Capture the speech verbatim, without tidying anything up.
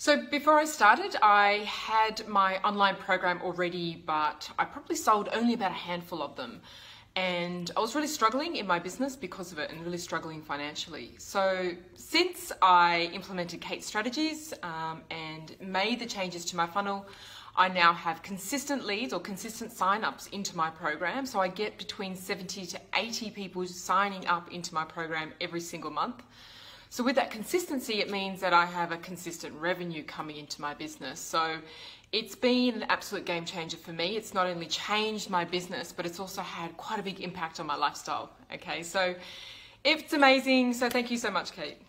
So before I started, I had my online program already, but I probably sold only about a handful of them. And I was really struggling in my business because of it and really struggling financially. So since I implemented Kate's strategies um, and made the changes to my funnel, I now have consistent leads or consistent sign-ups into my program. So I get between seventy to eighty people signing up into my program every single month. So with that consistency, it means that I have a consistent revenue coming into my business. So it's been an absolute game changer for me. It's not only changed my business, but it's also had quite a big impact on my lifestyle. Okay, so it's amazing. So thank you so much, Kate.